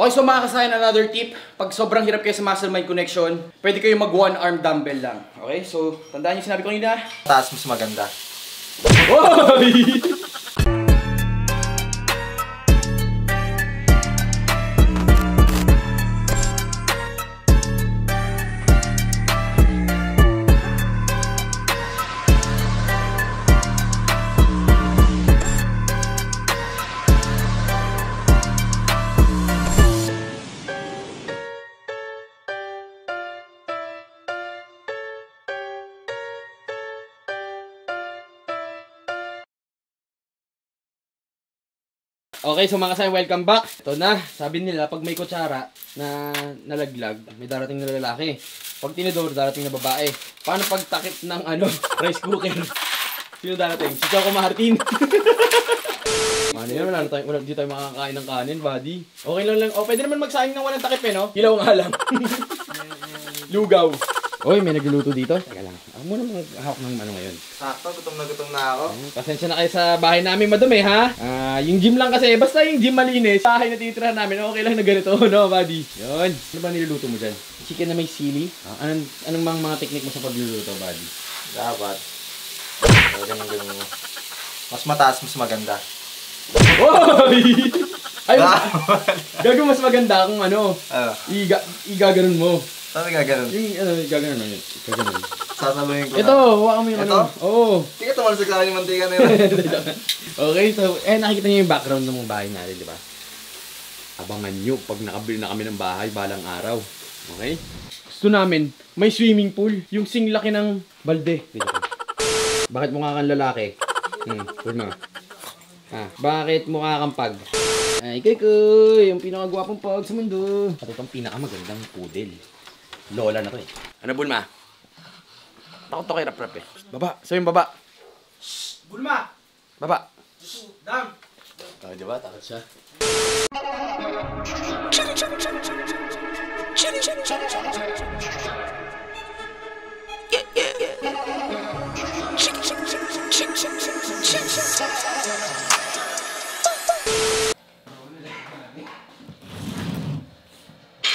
Okay, so mga kasayan, another tip. Pag sobrang hirap kayo sa muscle-mind connection, pwede kayo mag one arm dumbbell lang. Okay, so tandaan nyo sinabi ko kanina. Taas mas maganda. Oy! Okay, so mga kasay, welcome back. Ito na, sabi nila, pag may kutsara na nalaglag, may darating na lalaki. Pag tinidor, darating na babae. Paano pag takip ng ano, rice cooker? Sino darating? Si Choco Martin. Ano yun, wala na tayo, wala, di tayo makakain ng kanin, buddy. Okay lang lang. O, pwede naman magsaing ng walang takip eh, no? Hilaw nga lang. Lugaw. Oy, may nagluluto dito. Teka lang. Ako muna maghahawak ng ano ngayon. Sakto, gutom na ako. Pasensya na kayo sa bahay namin, madumi ha. Yung gym lang kasi, basta yung gym malinis. Bahay na tinitirahan namin, okay lang na ganito, no, buddy? Yun. Ano ba niluluto mo dyan? Chicken na may sili? Anong mga teknik mo sa pagluluto, buddy? Dapat. Ganun. Mas mataas, mas maganda. Oy! Ay, gagawin mas maganda kung ano. Igaganon mo. Saan nagaganon? Yung gaganon na yun. Gaganon. Sasaluhin ko na. Ito, huwag mo yung ano. Ito? Oo. Tika, tumalsag lang yung mantika na yun. Okay, so, nakikita niyo yung background ng mga bahay natin, di ba? Abangan nyo, pag nakabili na kami ng bahay, balang araw. Okay? Gusto namin, may swimming pool. Yung singlaki ng balde. Bakit mukha kang lalaki? Huwag na nga. Bakit mukha kang pag? Ay, kuy, yung pinakagwapong pag sa mundo. At itong pinakamagandang poodle. Lola na to eh. Ano, Bulma? Takot to kay Rap-Rap eh. Baba! Sabi yung baba! Shhh! Bulma! Baba! Dam! Takot siya ba? Takot siya.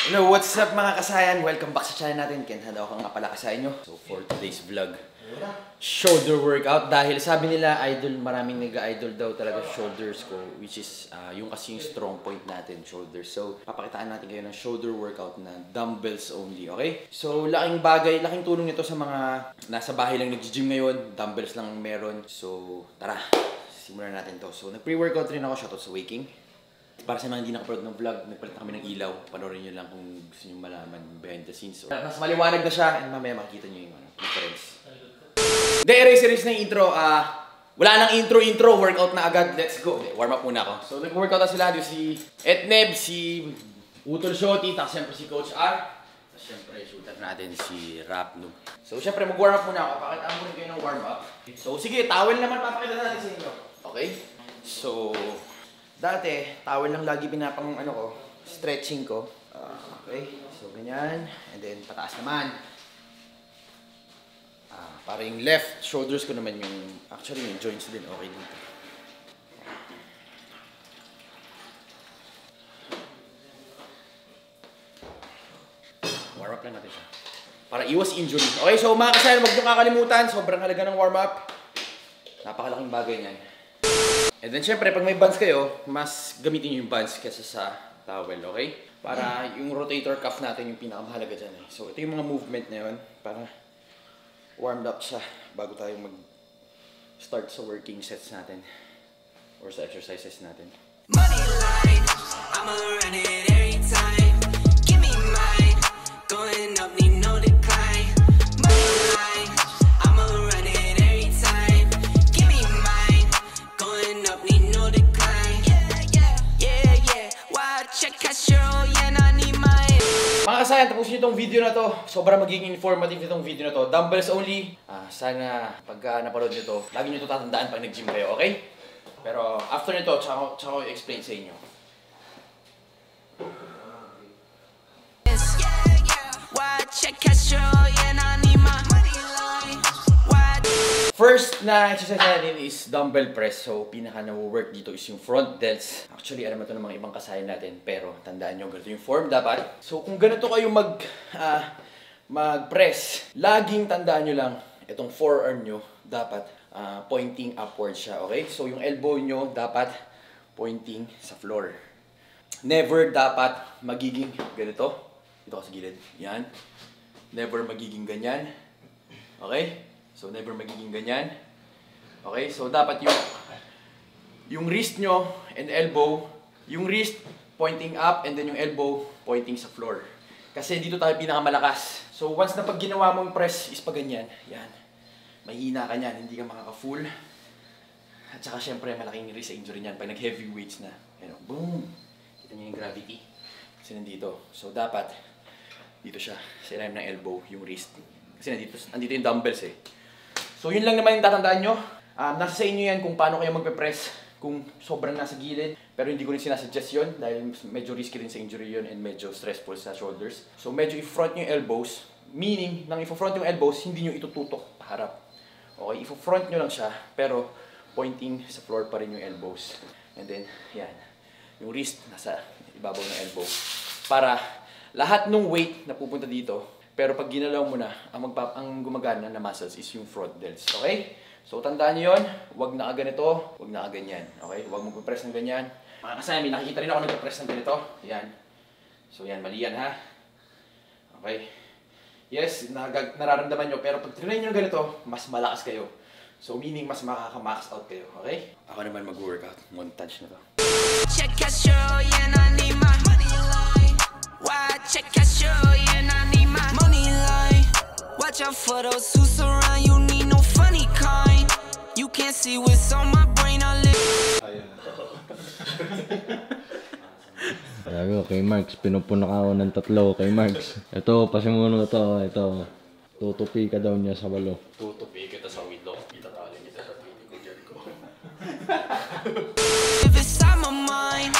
Hello, what's up mga kasayan? Welcome back sa channel natin. Ken, handa ako nga pala sa inyo. So for today's vlog, shoulder workout. Dahil sabi nila, idol, maraming nag-idol daw talaga shoulders ko. Which is, yung kasi yung strong point natin, shoulders. So, papakitaan natin kayo ng shoulder workout na dumbbells only, okay? So, laking bagay, laking tulong nito sa mga nasa bahay lang nag-gym ngayon. Dumbbells lang meron. So, tara, simulan natin to. So, nag-pre-workout rin ako, shoutout sa Waking. Para sa mga hindi nakaparod ng vlog, nagpalit kami ng ilaw. Panoorin nyo lang kung gusto nyo malaman behind the scenes. So, mas maliwanag na siya and mamaya makikita nyo yung difference. Hindi, erase na yung intro. Wala nang intro, workout na agad. Let's go. Okay, warm up muna ako. So nag-workout na sila. Si Etneb, si Utol Shoti, tapos siyempre si Coach R. Tapos siyempre, shootout natin si Rapnug. So siyempre, mag-warm up muna ako. Pakitaan muna kayo ng warm up. So sige, towel naman papakita natin sa inyo. Okay? So... dati, towel lang lagi pinapang ano ko, stretching ko. Okay, so ganyan. And then, pataas naman. Para yung left shoulders ko naman yung, actually yung joints din, okay dito. Warm up lang natin siya. Para iwas injury. Okay, so mga kasayan, huwag nyo kakalimutan. Sobrang halaga ng warm up. Napakalaking bagay niyan. And then, syempre, pag may bands kayo, mas gamitin nyo yung bands kesa sa towel, okay? Para yung rotator cuff natin yung pinakamahalaga dyan. Eh. So, ito yung mga movement na yun para warmed up siya bago tayo mag-start sa working sets natin or sa exercises natin. Money line, I'ma run it every time. Give me mine, going up, need no decline. Money line, I'ma run it every time. Give me mine, going up, need no decline. Yeah. Watch your casserole, yeah, I need mine. Mga kasayan, tapos nyo itong video na to. Sobrang magiging informative itong video na to. Dumbbells only. Sana pagka napalood nyo to, lagi nyo ito tatandaan pag nag-gym kayo, okay? Pero after nito, tsaka ko i-explain sa inyo. First na exercise natin is dumbbell press. So, pinaka-work dito is yung front delts. Actually, alam mo ito ng mga ibang kasayan natin. Pero, tandaan nyo, ganito yung form dapat. So, kung ganito kayo mag-press, laging tandaan nyo lang, itong forearm nyo, dapat pointing upward siya, okay? So, yung elbow nyo, dapat pointing sa floor. Never dapat magiging ganito. Ito kasi gilid. Yan. Never magiging ganyan. Okay? So, never magiging ganyan. Okay? So, dapat yung wrist nyo and elbow, yung wrist pointing up and then yung elbow pointing sa floor. Kasi dito tayo pinakamalakas. So, once na pag ginawa mong press is pag ganyan. Yan. Mahina ka yan. Hindi ka makaka-full. At saka, syempre, malaking risk sa injury niyan pag nag-heavy weights na. Yan. Boom! Kita nyo yung gravity. Kasi nandito. So, dapat dito siya. Sa ilalim ng elbow, yung wrist. Kasi nandito yung dumbbells eh. So, yun lang naman yung tatandaan nyo. Nasa sa inyo yan kung paano kayo magpe-press kung sobrang nasa gilid. Pero hindi ko rin sinasuggest yun dahil medyo risky rin sa injury yun and medyo stressful sa shoulders. So, medyo i-front nyo yung elbows. Meaning, nang i-front yung elbows, hindi nyo itututok paharap. Okay, i-front nyo lang siya pero pointing sa floor pa rin yung elbows. And then, yan. Yung wrist nasa ibabaw ng elbow. Para lahat ng weight na pupunta dito. Pero pag ginalaw mo na, ang gumagana na muscles is yung front delts. Okay? So, tandaan nyo yun. Huwag na ganito. Huwag na ganyan. Okay? Huwag magpapress ng ganyan. Mga kasama, may nakikita rin ako nagpapress ng ganito. Ayan. So, yan. Mali yan, ha? Okay? Yes, nararamdaman nyo. Pero pag trinay nyo ng ganito, mas malakas kayo. So, meaning mas makaka-max out kayo. Okay? Ako naman mag-workout. One touch na to. Check a show, yan I need my money line. Why check a show, yan I need my money line. Watch out for those who surround you, need no funny kind. You can't see what's on my brain, I live. Ayan. Sabi ko, kay Marks, pinupunak ako ng tatlo, kay Marks. Ito, pasimuno to, ito. Tutupi ka daw niya sa walo. Tutupi kita sa window. Itatali kita sa pinig ko, Jericho. If it's on my mind,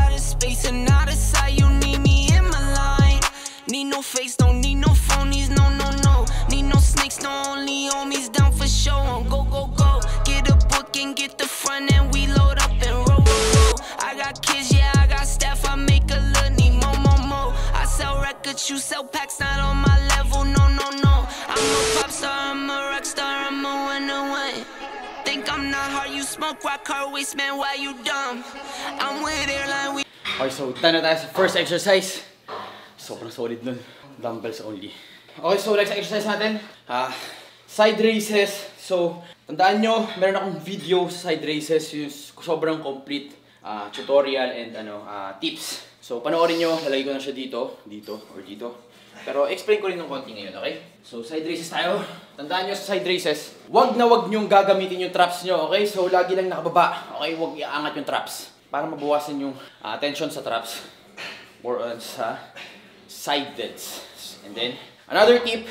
out of space and out of sight, you need me in my line. Need no face, don't need no phonies, no, no, no. Need no snakes, no only homies, down for show. On go, go, go, get a book and get the front and we load up and roll, roll, roll. I got kids, yeah, I got staff, I make a little, need more, more, more. I sell records, you sell packs, not on my level, no, no, no. I'm a pop star, I'm a rock star, I'm a one-on-one. Think I'm not hard, you smoke rock, car waste, man, why you dumb? I'm with airline, we... Okay, so tayo sa first exercise. Sobrang solid nun. Dumbbells only. Okay, so next exercise natin. Side raises. So, tandaan nyo, meron akong video sa side raises. Yung sobrang complete tutorial and tips. So, panoorin nyo, lalagay ko na siya dito. Dito, or dito. Pero explain ko rin ng konti ngayon, okay? So, side raises tayo. Tandaan nyo sa side raises, wag nyong gagamitin yung traps nyo, okay? So, lagi lang nakababa, okay? Wag iangat yung traps. Para mabawasan yung tension sa traps. More on sa side delts. And then, another tip,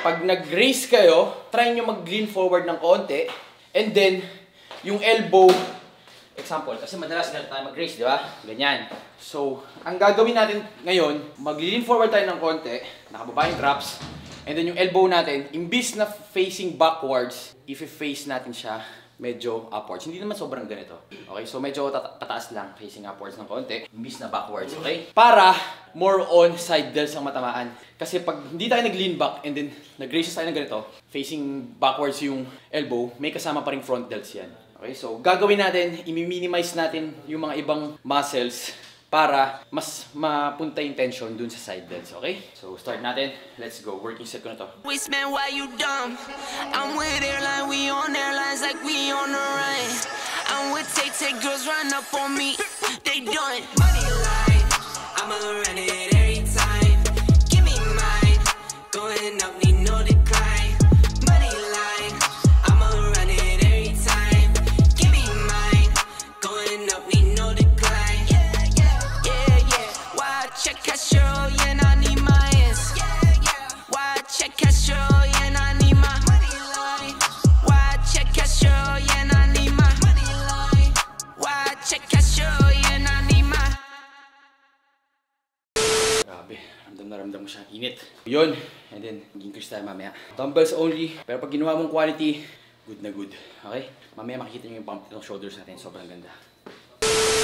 pag nag-raise kayo, try nyo mag-lean forward ng konti. And then, yung elbow, example, kasi madalas na tayo mag-raise, di ba? Ganyan. So, ang gagawin natin ngayon, mag-lean forward tayo ng konti, nakababa yung traps, and then yung elbow natin, imbis na facing backwards, i-face natin siya medyo upwards. Hindi naman sobrang ganito. Okay, so medyo pataas lang, facing upwards ng konti, imbis na backwards, okay? Para more on side delts ang matamaan. Kasi pag hindi tayo nag-lean back and then nag-raise tayo ng ganito, facing backwards yung elbow, may kasama pa rin front delts yan. Okay, so gagawin natin, i-minimize natin yung mga ibang muscles para mas mapunta yung tension dun sa side delts, okay? So start natin, let's go, working set ko na to. Waste man, why you dumb? I'm with airline, we on airlines like we on the run. I'm with take-take girls run up on me, they done. Money line, I'ma run it every time. Give me mine, going up, need no decline. Money line, I'ma run it. Grabe, ramdam na ramdam mo siya, init. Yun, and then maging crisp tayo mamaya. Dumbbells only, pero pag ginawa mong quality, good na good. Okay? Mamaya makikita nyo yung pump ng shoulders natin, sobrang ganda.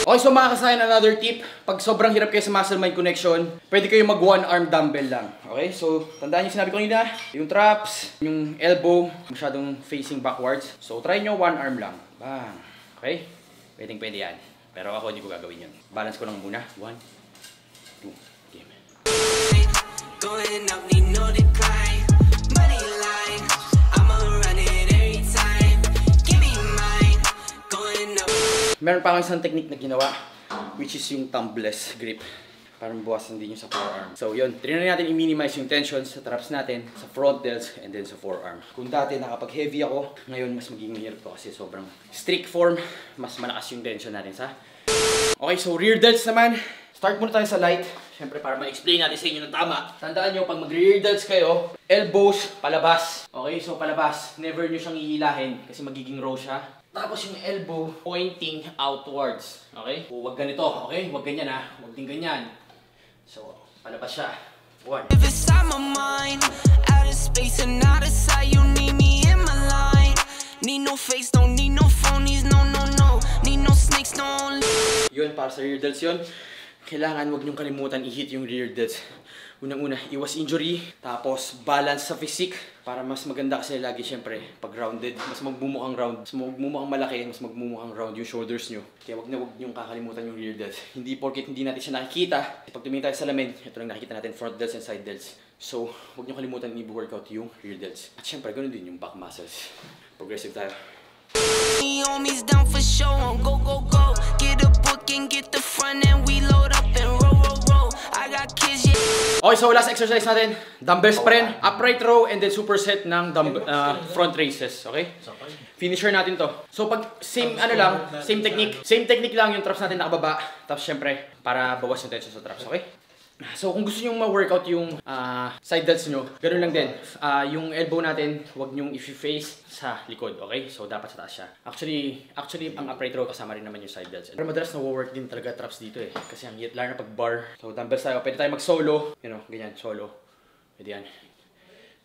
Okay, so mga kasayan, another tip. Pag sobrang hirap kayo sa muscle-mind connection, pwede kayo mag one-arm dumbbell lang. Okay, so tandaan nyo sinabi ko kanina, yung traps, yung elbow, masyadong facing backwards. So try nyo one-arm lang. Bang! Okay? Pwedeng-pwede yan. Pero ako hindi ko gagawin yun. Balance ko lang muna. 1, 2, game. Meron pa akong isang technique na ginawa, which is yung thumbless grip. Parang buwasan din yung sa forearm. So yun, trinay natin i-minimize yung tension sa traps natin, sa frontals, and then sa forearm. Kung dati nakapag-heavy ako, ngayon mas magiging mahirap ko kasi sobrang strict form, mas malakas yung tension natin sa... Okay, so rear delts naman. Start muna tayo sa light. Siyempre para ma-explain natin sa inyo ng tama. Tandaan nyo, pag mag-rear delts kayo, elbows, palabas. Okay, so palabas. Never nyo siyang ihilahin kasi magiging row siya. Tapos yung elbow pointing outwards. Okay? O, wag ganito. Okay? Wag ganyan ha. Wag din ganyan. So, palabas siya. 1. Yun, para sa rear delts yun. Kailangan wag nyong kalimutan i-hit yung rear delts. Unang-una, iwas injury, tapos balance sa physique para mas maganda kasi lagi syempre pag rounded, mas magmumukhang round, mas magmumukhang malaki, mas magmumukhang round yung shoulders nyo. Kaya wag na wag niyong kakalimutan yung rear delts. Hindi porket hindi natin siya nakikita, pag tumingin tayo sa lamin, ito lang nakikita natin, front delts and side delts. So, wag niyo kalimutan i-workout yung rear delts. At syempre, ganoon din yung back muscles. Progressive tayo. Okay, so last exercise natin, dumbbell sprint, upright row, and then superset ng front raises, okay? Finisher natin to. So pag same ano lang, same technique lang yung traps natin nakababa, tapos syempre para bawas yung tension sa traps, okay? So kung gusto nyo ma-workout yung side delts nyo, ganoon lang din. Yung elbow natin, huwag nyo i-face sa likod, okay? So dapat sa taas siya. Actually ang upright row kasama rin naman yung side delts. Pero madalas na-work din talaga traps dito eh. Kasi ang lalo na pag bar. So dumbbells tayo, pwede tayo mag-solo. You know, ganyan, solo. Pwede yan.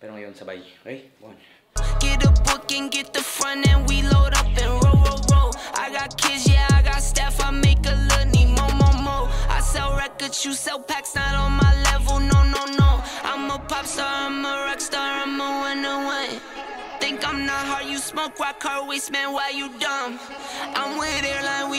Pero ngayon, sabay. Okay? 1. Get a book and get the front and we load up and roll, roll, roll. I got kids, yeah, I got staff, I make a little need more, more, more. I sell records, you sell packs, not on my level, no, no, no. I'm a pop star, I'm a rock star, I'm a one-on-one. Think I'm not hard, you smoke rock, car waste, man, why you dumb? I'm with airline, we